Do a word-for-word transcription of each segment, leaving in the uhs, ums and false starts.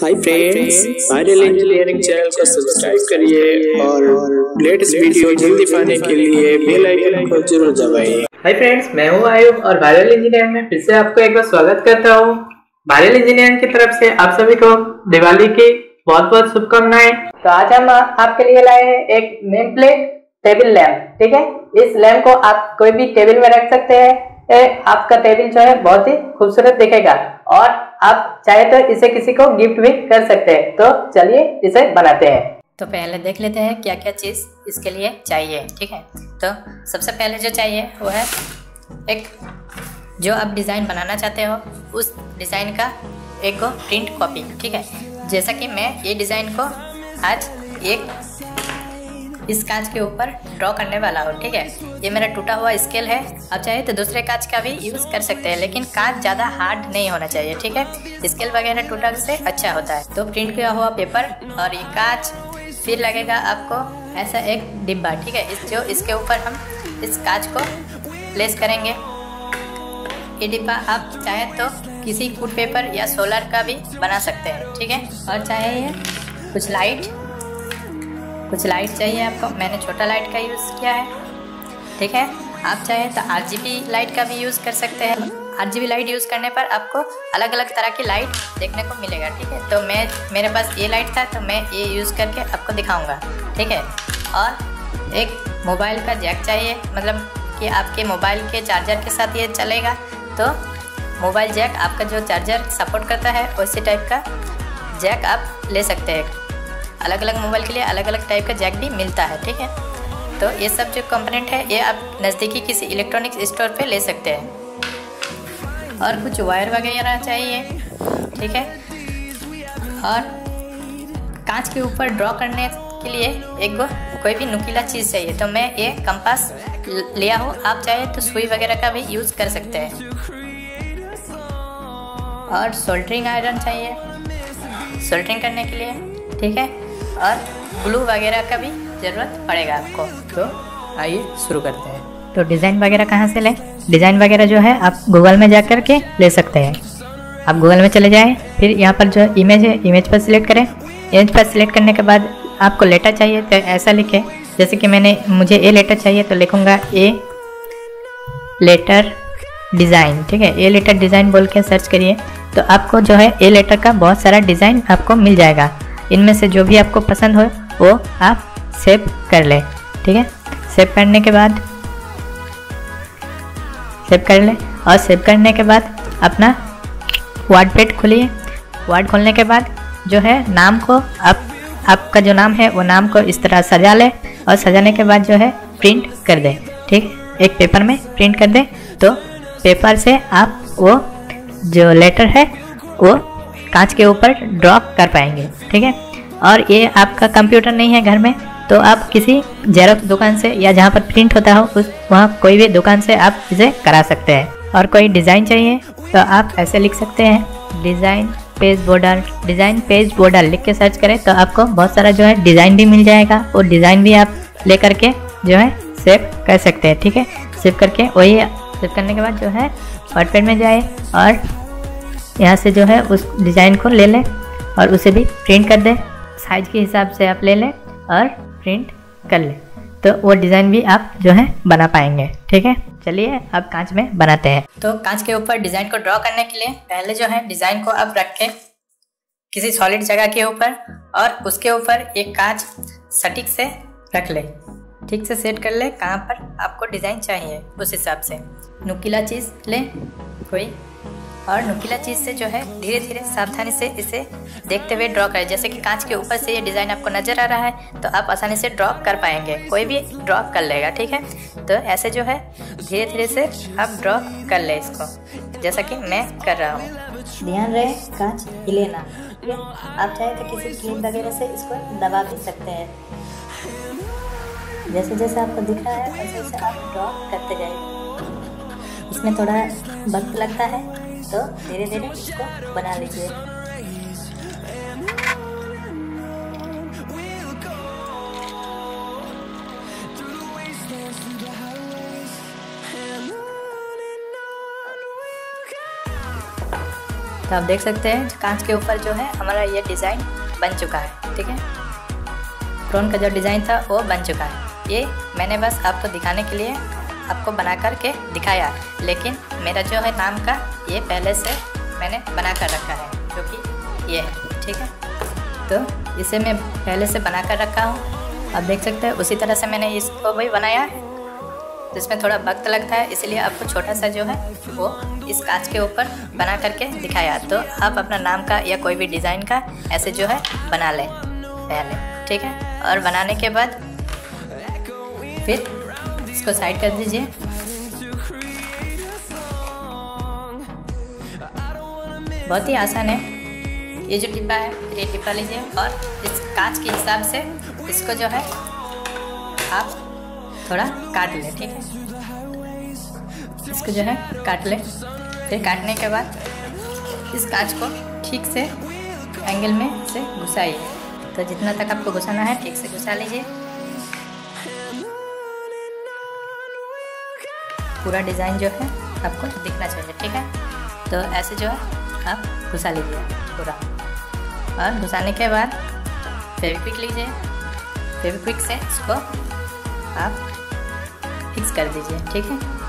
हाय friends, viral engineering channel को subscribe करिए और लेटेस्ट वीडियो जल्दी पाने के लिए बेल आइकन को जरूर दबाइए। हाय फ्रेंड्स, मैं हूं आयुब और वायरल इंजीनियरिंग में फिर से आपको एक बार स्वागत करता हूं। वायरल इंजीनियरिंग की तरफ से आप सभी को दिवाली की बहुत बहुत शुभकामनाएं। तो आज हम आपके लिए लाए हैं एक नेम प्लेट टेबल लैम्प। ठीक है, इस लैम्प को आप कोई भी टेबल में रख सकते हैं। आपका टेबल जो है बहुत ही खूबसूरत दिखेगा और आप चाहे तो इसे किसी को गिफ्ट भी कर सकते हैं। तो चलिए इसे बनाते हैं। तो पहले देख लेते हैं क्या क्या चीज इसके लिए चाहिए। ठीक है, तो सबसे पहले जो चाहिए वो है एक, जो आप डिजाइन बनाना चाहते हो उस डिजाइन का एक को प्रिंट कॉपी। ठीक है, जैसा कि मैं ये डिजाइन को आज एक इस कांच के ऊपर ड्रॉ करने वाला हूँ। ठीक है, ये मेरा टूटा हुआ स्केल है, आप चाहे तो दूसरे कांच का भी यूज़ कर सकते हैं, लेकिन कांच ज़्यादा हार्ड नहीं होना चाहिए। ठीक है, स्केल वगैरह टूटा से अच्छा होता है। तो प्रिंट किया हुआ पेपर और ये कांच, फिर लगेगा आपको ऐसा एक डिब्बा। ठीक है, इस जो इसके ऊपर हम इस कांच को प्लेस करेंगे। ये डिब्बा आप चाहे तो किसी फूड पेपर या सोलर का भी बना सकते हैं। ठीक है, और चाहे ये कुछ लाइट कुछ लाइट चाहिए आपको, मैंने छोटा लाइट का यूज़ किया है। ठीक है, आप चाहे तो आरजीबी लाइट का भी यूज़ कर सकते हैं। आरजीबी लाइट यूज़ करने पर आपको अलग अलग तरह की लाइट देखने को मिलेगा। ठीक है, तो मैं मेरे पास ये लाइट था, तो मैं ये यूज़ करके आपको दिखाऊंगा। ठीक है, और एक मोबाइल का जैक चाहिए, मतलब कि आपके मोबाइल के चार्जर के साथ ये चलेगा। तो मोबाइल जैक आपका जो चार्जर सपोर्ट करता है उसी टाइप का जैक आप ले सकते हैं। अलग अलग मोबाइल के लिए अलग अलग टाइप का जैक भी मिलता है। ठीक है, तो ये सब जो कंपोनेंट है ये आप नज़दीकी किसी इलेक्ट्रॉनिक्स स्टोर पे ले सकते हैं। और कुछ वायर वगैरह चाहिए। ठीक है, और कांच के ऊपर ड्रॉ करने के लिए एक गो कोई भी नुकीला चीज़ चाहिए। तो मैं ये कंपास लिया हूँ, आप चाहे तो सुई वगैरह का भी यूज़ कर सकते हैं। और सोल्डरिंग आयरन चाहिए सोल्डरिंग करने के लिए। ठीक है, और ग्लू वगैरह का भी ज़रूरत पड़ेगा आपको। तो आइए शुरू करते हैं। तो डिज़ाइन वगैरह कहाँ से लें? डिज़ाइन वगैरह जो है आप गूगल में जा कर के ले सकते हैं। आप गूगल में चले जाएं, फिर यहाँ पर जो इमेज है इमेज पर सिलेक्ट करें। इमेज पर सिलेक्ट करने के बाद आपको लेटर चाहिए तो ऐसा लिखें, जैसे कि मैंने मुझे ए लेटर चाहिए तो लिखूँगा ए लेटर डिज़ाइन। ठीक है, ए लेटर डिज़ाइन बोल के सर्च करिए तो आपको जो है ए लेटर का बहुत सारा डिज़ाइन आपको मिल जाएगा। इनमें से जो भी आपको पसंद हो वो आप सेव कर लें। ठीक है, सेव करने के बाद सेव कर लें और सेव करने के बाद अपना वर्डपैड खोलिए। वर्ड खोलने के बाद जो है नाम को आप आपका जो नाम है वो नाम को इस तरह सजा लें और सजाने के बाद जो है प्रिंट कर दें। ठीक, एक पेपर में प्रिंट कर दें। तो पेपर से आप वो जो लेटर है वो कांच के ऊपर ड्रॉ कर पाएंगे। ठीक है, और ये आपका कंप्यूटर नहीं है घर में तो आप किसी जेरॉक्स दुकान से या जहाँ पर प्रिंट होता हो उस वहाँ कोई भी दुकान से आप इसे करा सकते हैं। और कोई डिज़ाइन चाहिए तो आप ऐसे लिख सकते हैं design page border. Design page border लिख के सर्च करें तो आपको बहुत सारा जो है डिज़ाइन भी मिल जाएगा। वो डिज़ाइन भी आप ले करके जो है सेव कर सकते हैं। ठीक है, सेव करके वही सेव करने के बाद जो है वर्डपैड में जाए और यहाँ से जो है उस डिज़ाइन को ले लें और उसे भी प्रिंट कर दें। साइज के हिसाब से आप ले लें और प्रिंट कर लें तो वो डिज़ाइन भी आप जो है बना पाएंगे। ठीक है, चलिए अब कांच में बनाते हैं। तो कांच के ऊपर डिज़ाइन को ड्रॉ करने के लिए पहले जो है डिज़ाइन को आप रखें किसी सॉलिड जगह के ऊपर और उसके ऊपर एक कांच सटीक से रख लें। ठीक से सेट कर लें कहाँ पर आपको डिज़ाइन चाहिए उस हिसाब से। नुकीला चीज़ लें कोई और नुकीला चीज़ से जो है धीरे धीरे सावधानी से इसे देखते हुए ड्रॉ करें। जैसे कि कांच के ऊपर से ये डिज़ाइन आपको नज़र आ रहा है तो आप आसानी से ड्रॉ कर पाएंगे, कोई भी ड्रॉ कर लेगा। ठीक है, तो ऐसे जो है धीरे धीरे से आप ड्रॉ कर लें इसको, जैसा कि मैं कर रहा हूँ। ध्यान रहे कांच हिले ना। आप चाहे तो किसी क्लिप वगैरह से इसको दबा भी सकते हैं। जैसे जैसे आपको दिख रहा है वैसे वैसे आप ड्रॉ करते जाइए। इसमें थोड़ा वक्त लगता है तो धीरे धीरे इसको बना लीजिए। तो आप देख सकते हैं कांच के ऊपर जो है हमारा ये डिज़ाइन बन चुका है। ठीक है, ड्रोन का जो डिज़ाइन था वो बन चुका है। ये मैंने बस आपको दिखाने के लिए आपको बना कर के दिखाया, लेकिन मेरा जो है नाम का ये पहले से मैंने बना कर रखा है जो कि ये है। ठीक है, तो इसे मैं पहले से बना कर रखा हूँ, आप देख सकते हैं। उसी तरह से मैंने इसको भी बनाया, तो इसमें थोड़ा वक्त लगता है, इसलिए आपको छोटा सा जो है वो इस कांच के ऊपर बना करके दिखाया। तो आप अपना नाम का या कोई भी डिज़ाइन का ऐसे जो है बना लें पहले। ठीक है, और बनाने के बाद फिर इसको साइड कर दीजिए। बहुत ही आसान है। ये जो टिप्पा है ये टिप्पा लीजिए और इस कांच के हिसाब से इसको जो है आप थोड़ा काट लें। ठीक है, इसको जो है काट लें। फिर काटने के बाद इस कांच को ठीक से एंगल में से घुसाइए, तो जितना तक आपको घुसाना है ठीक से घुसा लीजिए। पूरा डिज़ाइन जो है आपको दिखना चाहिए। ठीक है, तो ऐसे जो है आप घुसा लीजिए पूरा, और घुसाने के बाद फेविक्विक लीजिए। फेविक्विक से इसको आप फिक्स कर दीजिए। ठीक है,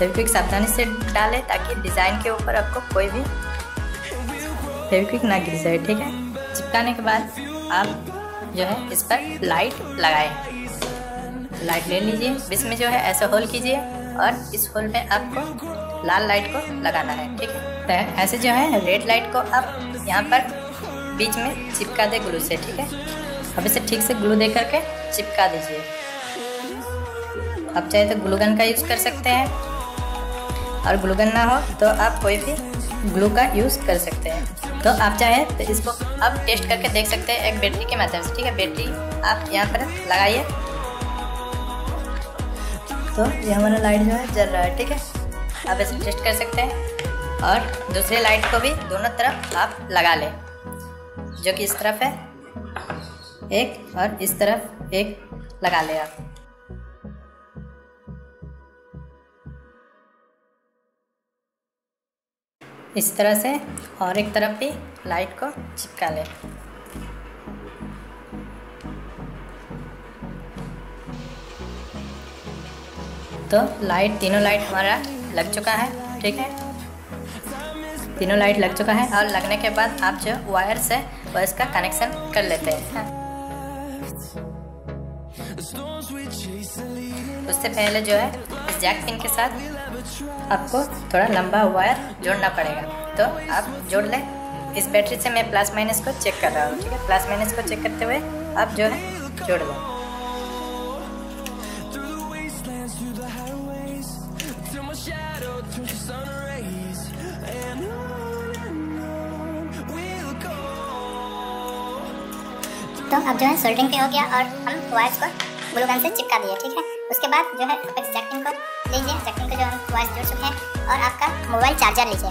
फेविक्विक सावधानी से डालें ताकि डिज़ाइन के ऊपर आपको कोई भी फेविक्विक ना गिर जाए। ठीक है, चिपकाने के बाद आप जो है इस पर लाइट लगाएं, लाइट ले लीजिए। बीच में जो है ऐसा होल कीजिए और इस होल में आपको लाल लाइट को लगाना है। ठीक है, तो ऐसे जो है रेड लाइट को आप यहाँ पर बीच में चिपका दे ग्लू से। ठीक है, अब इसे ठीक से ग्लू दे करके चिपका दीजिए। आप चाहे तो ग्लू गन का यूज़ कर सकते हैं, और ग्लू गन ना हो तो आप कोई भी ग्लू का यूज़ कर सकते हैं। तो आप चाहे तो इसको आप टेस्ट करके देख सकते हैं एक बैटरी के माध्यम से। ठीक है, बैटरी आप यहाँ पर लगाइए, तो ये हमारा लाइट जो है जल रहा है। ठीक है, आप इसे टेस्ट कर सकते हैं, और दूसरे लाइट को भी दोनों तरफ आप लगा लें, जो कि इस तरफ है एक और इस तरफ एक लगा लें आप। इस तरह से और एक तरफ भी लाइट को चिपका लें। तो लाइट तीनों लाइट हमारा लग चुका है। ठीक है, तीनों लाइट लग चुका है, और लगने के बाद आप जो वायर से वो इसका कनेक्शन कर लेते हैं। उससे पहले जो है इस जैक पिन के साथ आपको थोड़ा लंबा वायर जोड़ना पड़ेगा, तो आप जोड़ लें। इस बैटरी से मैं प्लस माइनस को चेक कर रहा हूँ। ठीक है, प्लस माइनस को चेक करते हुए आप जो है जोड़ लें। तो अब जो है सोल्डरिंग पे हो गया, और हम वायर्स को ग्लू गन से चिपका दिए। ठीक है, उसके बाद जो है आप जैक पिन को लीजिए, जैक पिन को जो हम वायर्स जोड़ चुके हैं, और आपका मोबाइल चार्जर लीजिए।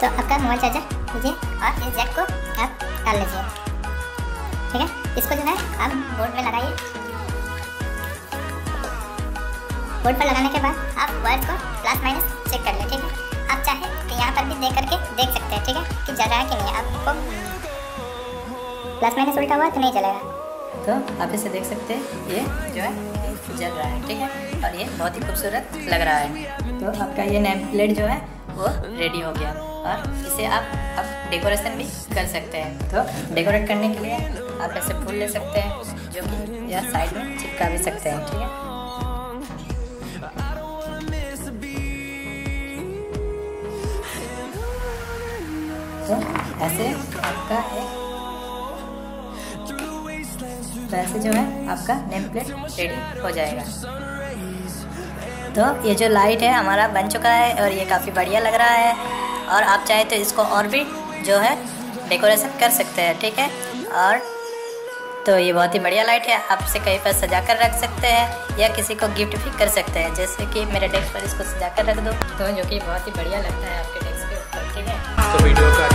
तो आपका मोबाइल चार्जर लीजिए और इस जैक को आप डाल लीजिए। ठीक है, इसको जो है आप बोर्ड में लगाइए। बोर्ड पर लगाने के बाद आप वायर को प्लस माइनस चेक कर लें। ठीक है, आप चाहे तो यहाँ पर भी देख करके देख सकते हैं। ठीक है, कि जल रहा है कि नहीं, आपको प्लस माइनस उल्टा हुआ तो नहीं जलेगा। तो आप इसे देख सकते हैं, ये जो है जल रहा है। ठीक है, और ये बहुत ही खूबसूरत लग रहा है। तो आपका ये नेम प्लेट जो है वो रेडी हो गया, और इसे आप अब डेकोरेशन भी कर सकते हैं। तो डेकोरेट करने के लिए आप ऐसे फूल ले सकते हैं, जो कि यह साइड में चिपका भी सकते हैं। ठीक है, तो ऐसे आपका एक वैसे जो है आपका नेम प्लेट रेडी हो जाएगा। तो ये जो लाइट है हमारा बन चुका है, और ये काफ़ी बढ़िया लग रहा है, और आप चाहे तो इसको और भी जो है डेकोरेशन कर सकते हैं। ठीक है, और तो ये बहुत ही बढ़िया लाइट है, आप इसे कहीं पर सजा कर रख सकते हैं, या किसी को गिफ्ट भी कर सकते हैं। जैसे कि मेरे डेस्क पर इसको सजा कर रख दो, तो जो कि बहुत ही बढ़िया लगता है आपके डेस्क के ऊपर। ठीक है,